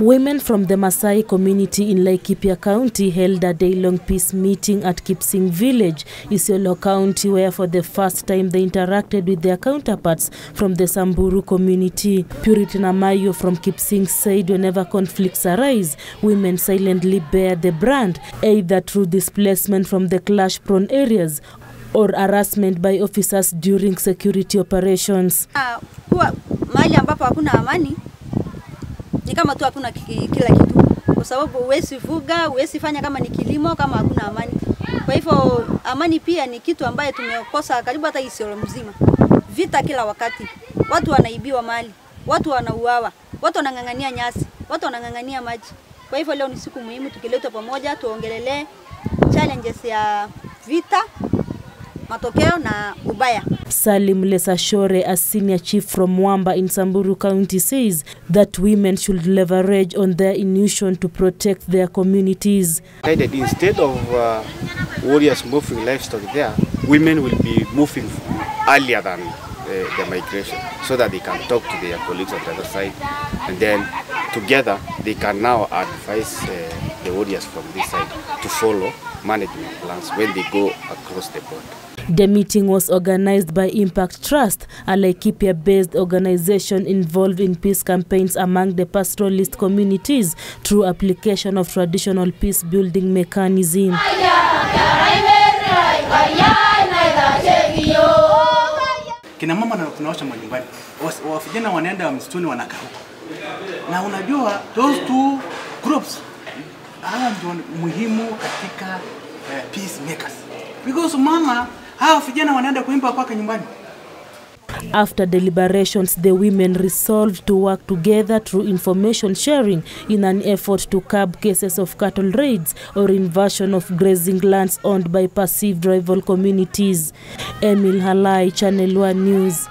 Women from the Maasai community in Laikipia County held a day-long peace meeting at Kipsing Village, Isiolo County, where for the first time they interacted with their counterparts from the Samburu community. Puritina Mayo from Kipsing said whenever conflicts arise, women silently bear the brunt, either through displacement from the clash-prone areas or harassment by officers during security operations. Ni kama tu hakuna kila kitu kwa sababu huwezi fuga, huwezi fanya kama ni kilimo kama hakuna amani. Kwa hivyo amani pia ni kitu ambaye tumekosa karibu hata Isiolo mzima. Vita kila wakati. Watu wanaibiwa mali, watu wanauawa, watu wanangangania nyasi, watu wanangangania maji. Kwa hivyo leo ni siku muhimu tukileta pamoja tuongelelee challenges ya vita, matokeo na ubaya. Salim Lesashore, a senior chief from Mwamba in Samburu County, says that women should leverage on their intuition to protect their communities. Instead of warriors moving livestock there, women will be moving earlier than the migration so that they can talk to their colleagues on the other side, and then together they can now advise the warriors from this side to follow management plans when they go across the board. The meeting was organized by Impact Trust, a Laikipia-based organization involved in peace campaigns among the pastoralist communities through application of traditional peace-building mechanism. Kina mama na tunaosha majumbani, wafijana wanaenda msituni wanakaa huko. Na unajua those two groups hawa ndio muhimu katika peace makers. Because mama after deliberations, the women resolved to work together through information sharing in an effort to curb cases of cattle raids or invasion of grazing lands owned by perceived rival communities. Emil Halai, Channel One News.